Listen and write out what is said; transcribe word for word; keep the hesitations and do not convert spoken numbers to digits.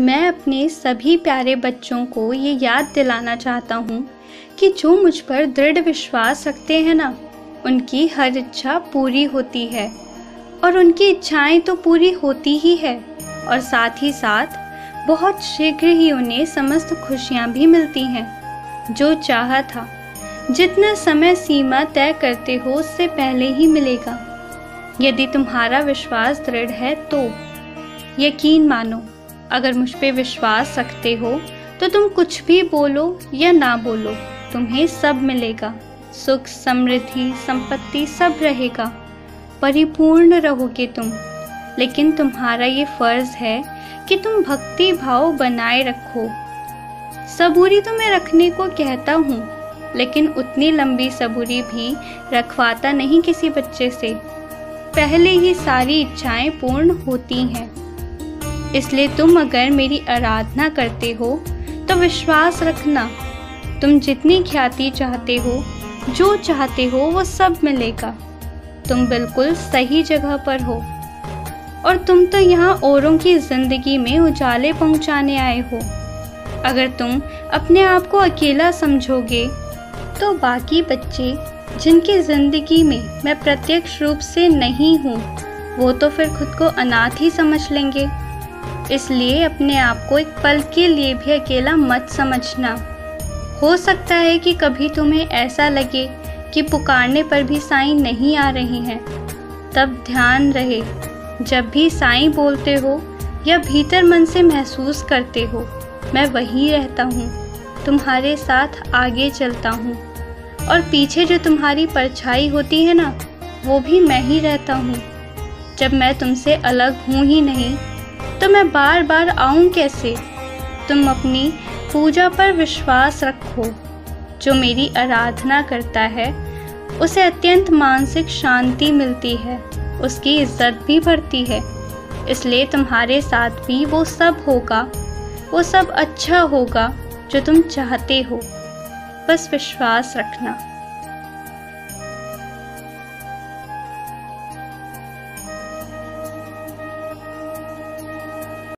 मैं अपने सभी प्यारे बच्चों को ये याद दिलाना चाहता हूँ कि जो मुझ पर दृढ़ विश्वास रखते हैं ना, उनकी हर इच्छा पूरी होती है और उनकी इच्छाएं तो पूरी होती ही है और साथ ही साथ बहुत शीघ्र ही उन्हें समस्त खुशियां भी मिलती हैं जो चाहा था। जितना समय सीमा तय करते हो उससे पहले ही मिलेगा, यदि तुम्हारा विश्वास दृढ़ है तो। यकीन मानो, अगर मुझ पे विश्वास रखते हो तो तुम कुछ भी बोलो या ना बोलो, तुम्हें सब मिलेगा। सुख, समृद्धि, संपत्ति सब रहेगा, परिपूर्ण रहोगे तुम। लेकिन तुम्हारा ये फर्ज है कि तुम भक्ति भाव बनाए रखो। सबूरी तो मैं रखने को कहता हूँ, लेकिन उतनी लंबी सबूरी भी रखवाता नहीं किसी बच्चे से। पहले ही सारी इच्छाएं पूर्ण होती हैं। इसलिए तुम अगर मेरी आराधना करते हो तो विश्वास रखना, तुम जितनी ख्याति चाहते हो, जो चाहते हो वो सब मिलेगा। तुम बिल्कुल सही जगह पर हो और तुम तो यहाँ औरों की ज़िंदगी में उजाले पहुँचाने आए हो। अगर तुम अपने आप को अकेला समझोगे तो बाकी बच्चे जिनकी ज़िंदगी में मैं प्रत्यक्ष रूप से नहीं हूँ, वो तो फिर खुद को अनाथ ही समझ लेंगे। इसलिए अपने आप को एक पल के लिए भी अकेला मत समझना। हो सकता है कि कभी तुम्हें ऐसा लगे कि पुकारने पर भी साईं नहीं आ रहे हैं, तब ध्यान रहे, जब भी साईं बोलते हो या भीतर मन से महसूस करते हो, मैं वहीं रहता हूँ, तुम्हारे साथ आगे चलता हूँ और पीछे जो तुम्हारी परछाई होती है ना, वो भी मैं ही रहता हूँ। जब मैं तुमसे अलग हूँ ही नहीं तो मैं बार बार आऊँ कैसे? तुम अपनी पूजा पर विश्वास रखो। जो मेरी आराधना करता है उसे अत्यंत मानसिक शांति मिलती है, उसकी इज्जत भी बढ़ती है। इसलिए तुम्हारे साथ भी वो सब होगा, वो सब अच्छा होगा जो तुम चाहते हो। बस विश्वास रखना।